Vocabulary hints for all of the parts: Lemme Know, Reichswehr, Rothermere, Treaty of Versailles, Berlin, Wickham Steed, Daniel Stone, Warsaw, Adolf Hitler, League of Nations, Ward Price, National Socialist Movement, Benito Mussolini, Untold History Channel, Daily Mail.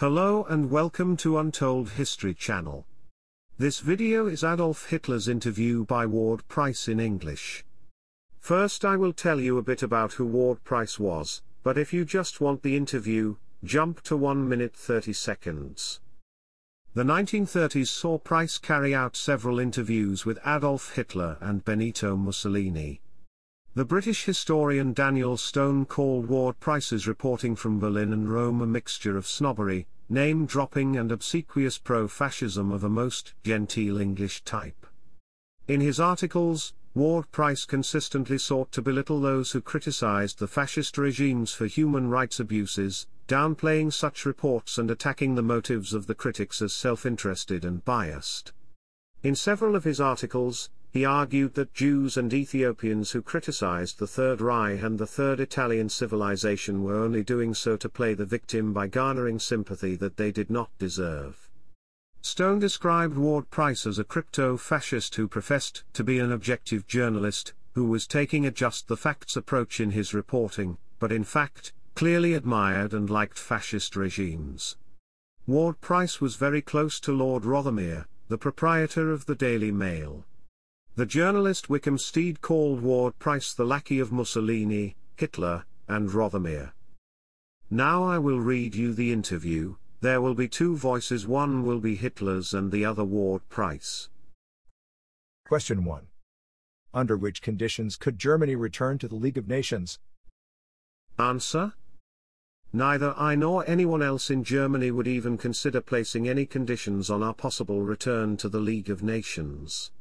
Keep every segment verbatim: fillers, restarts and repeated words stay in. Hello and welcome to Untold History Channel. This video is Adolf Hitler's interview by Ward Price in English. First I will tell you a bit about who Ward Price was, but if you just want the interview, jump to one minute thirty seconds. The nineteen thirties saw Price carry out several interviews with Adolf Hitler and Benito Mussolini. The British historian Daniel Stone called Ward Price's reporting from Berlin and Rome a mixture of snobbery, name-dropping and obsequious pro-fascism of a most genteel English type. In his articles, Ward Price consistently sought to belittle those who criticized the fascist regimes for human rights abuses, downplaying such reports and attacking the motives of the critics as self-interested and biased. In several of his articles, he argued that Jews and Ethiopians who criticized the Third Reich and the Third Italian civilization were only doing so to play the victim by garnering sympathy that they did not deserve. Stone described Ward Price as a crypto-fascist who professed to be an objective journalist, who was taking a just-the-facts approach in his reporting, but in fact, clearly admired and liked fascist regimes. Ward Price was very close to Lord Rothermere, the proprietor of the Daily Mail. The journalist Wickham Steed called Ward Price the lackey of Mussolini, Hitler, and Rothermere. Now I will read you the interview. There will be two voices, one will be Hitler's and the other Ward Price. Question one. Under which conditions could Germany return to the League of Nations? Answer. Neither I nor anyone else in Germany would even consider placing any conditions on our possible return to the League of Nations.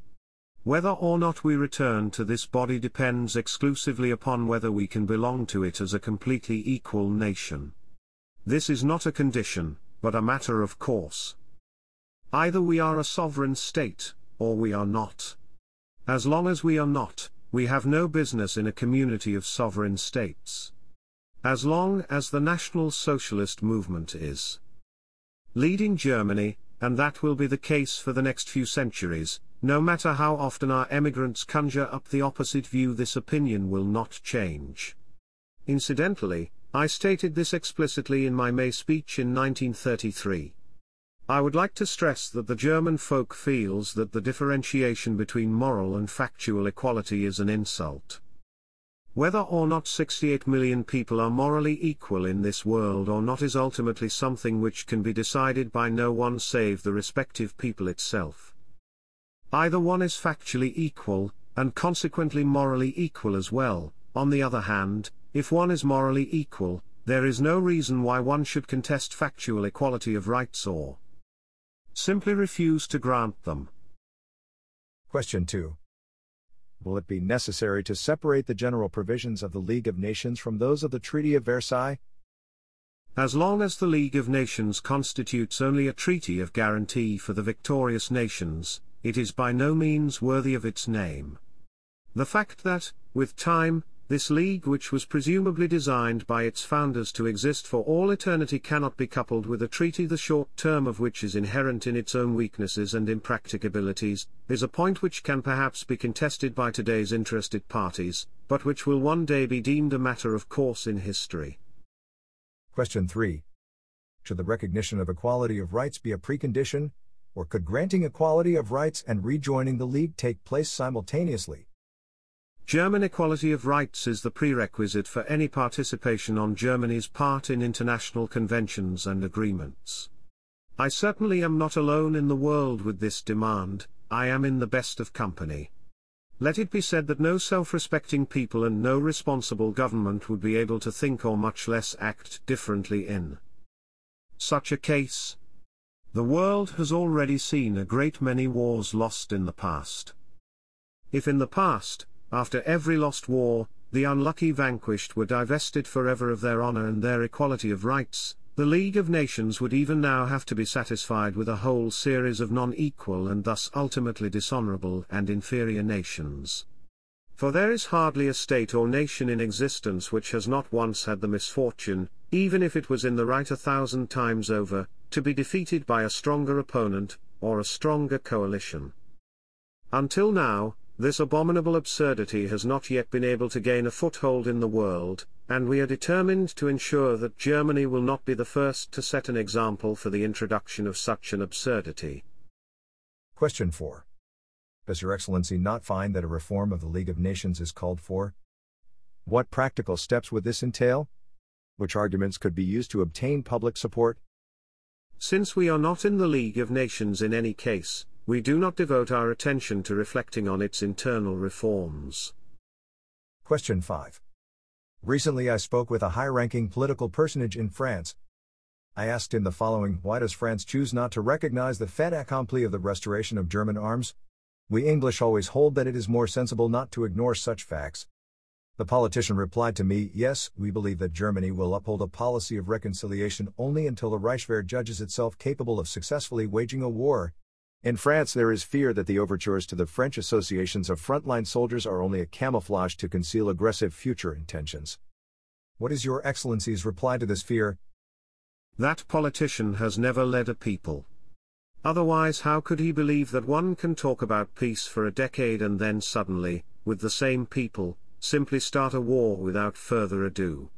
Whether or not we return to this body depends exclusively upon whether we can belong to it as a completely equal nation. This is not a condition, but a matter of course. Either we are a sovereign state, or we are not. As long as we are not, we have no business in a community of sovereign states. As long as the National Socialist Movement is leading Germany, and that will be the case for the next few centuries, no matter how often our emigrants conjure up the opposite view, this opinion will not change. Incidentally, I stated this explicitly in my May speech in nineteen thirty-three. I would like to stress that the German folk feels that the differentiation between moral and factual equality is an insult. Whether or not sixty-eight million people are morally equal in this world or not is ultimately something which can be decided by no one save the respective people itself. Either one is factually equal, and consequently morally equal as well. On the other hand, if one is morally equal, there is no reason why one should contest factual equality of rights or simply refuse to grant them. Question two. Will it be necessary to separate the general provisions of the League of Nations from those of the Treaty of Versailles? As long as the League of Nations constitutes only a treaty of guarantee for the victorious nations, it is by no means worthy of its name. The fact that, with time, this league, which was presumably designed by its founders to exist for all eternity, cannot be coupled with a treaty the short term of which is inherent in its own weaknesses and impracticabilities, is a point which can perhaps be contested by today's interested parties, but which will one day be deemed a matter of course in history. Question three. Should the recognition of equality of rights be a precondition? Or could granting equality of rights and rejoining the League take place simultaneously? German equality of rights is the prerequisite for any participation on Germany's part in international conventions and agreements. I certainly am not alone in the world with this demand, I am in the best of company. Let it be said that no self-respecting people and no responsible government would be able to think or much less act differently in such a case. The world has already seen a great many wars lost in the past. If in the past, after every lost war, the unlucky vanquished were divested forever of their honor and their equality of rights, the League of Nations would even now have to be satisfied with a whole series of non-equal and thus ultimately dishonorable and inferior nations. For there is hardly a state or nation in existence which has not once had the misfortune, even if it was in the right a thousand times over, to be defeated by a stronger opponent, or a stronger coalition. Until now, this abominable absurdity has not yet been able to gain a foothold in the world, and we are determined to ensure that Germany will not be the first to set an example for the introduction of such an absurdity. Question four. Does Your Excellency not find that a reform of the League of Nations is called for? What practical steps would this entail? Which arguments could be used to obtain public support? Since we are not in the League of Nations in any case, we do not devote our attention to reflecting on its internal reforms. Question five. Recently I spoke with a high-ranking political personage in France. I asked him the following: why does France choose not to recognize the fait accompli of the restoration of German arms? We English always hold that it is more sensible not to ignore such facts. The politician replied to me, yes, we believe that Germany will uphold a policy of reconciliation only until the Reichswehr judges itself capable of successfully waging a war. In France there is fear that the overtures to the French associations of frontline soldiers are only a camouflage to conceal aggressive future intentions. What is Your Excellency's reply to this fear? That politician has never led a people. Otherwise how could he believe that one can talk about peace for a decade and then suddenly, with the same people, simply start a war without further ado?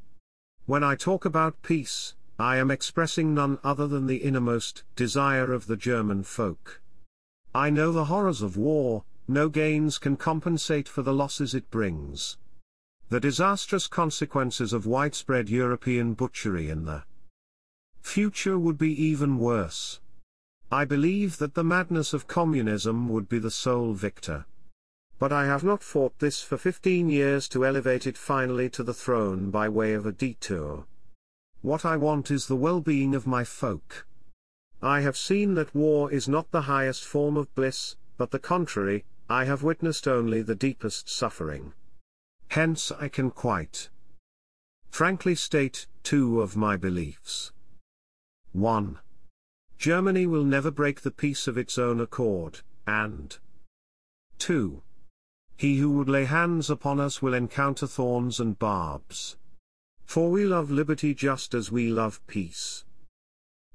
When I talk about peace, I am expressing none other than the innermost desire of the German folk. I know the horrors of war, no gains can compensate for the losses it brings. The disastrous consequences of widespread European butchery in the future would be even worse. I believe that the madness of communism would be the sole victor. But I have not fought this for fifteen years to elevate it finally to the throne by way of a detour. What I want is the well-being of my folk. I have seen that war is not the highest form of bliss, but the contrary, I have witnessed only the deepest suffering. Hence I can quite frankly state two of my beliefs. one. Germany will never break the peace of its own accord, and two. He who would lay hands upon us will encounter thorns and barbs. For we love liberty just as we love peace.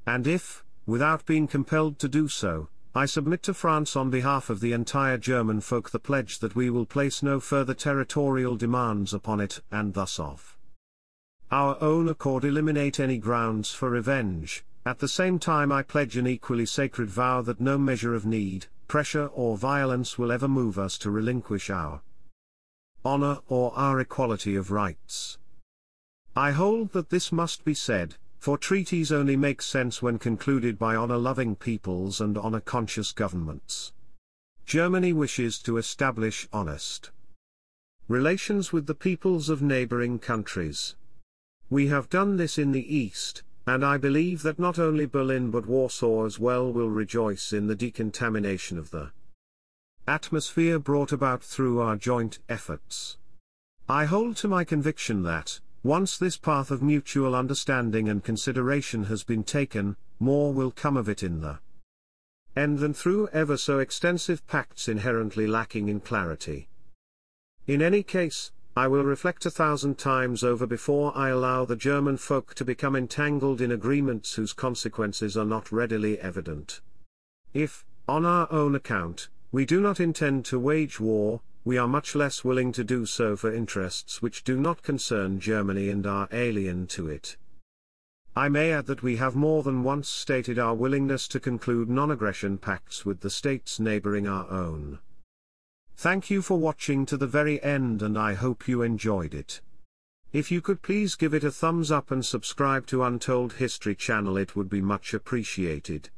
And if, without being compelled to do so, I submit to France on behalf of the entire German folk the pledge that we will place no further territorial demands upon it, and thus of our own accord eliminate any grounds for revenge. At the same time I pledge an equally sacred vow that no measure of need, pressure or violence will ever move us to relinquish our honor or our equality of rights. I hold that this must be said, for treaties only make sense when concluded by honor-loving peoples and honor-conscious governments. Germany wishes to establish honest relations with the peoples of neighboring countries. We have done this in the East, and I believe that not only Berlin but Warsaw as well will rejoice in the decontamination of the atmosphere brought about through our joint efforts. I hold to my conviction that, once this path of mutual understanding and consideration has been taken, more will come of it in the end than through ever so extensive pacts inherently lacking in clarity. In any case, I will reflect a thousand times over before I allow the German folk to become entangled in agreements whose consequences are not readily evident. If, on our own account, we do not intend to wage war, we are much less willing to do so for interests which do not concern Germany and are alien to it. I may add that we have more than once stated our willingness to conclude non-aggression pacts with the states neighboring our own. Thank you for watching to the very end, and I hope you enjoyed it. If you could please give it a thumbs up and subscribe to Untold History Channel, it would be much appreciated.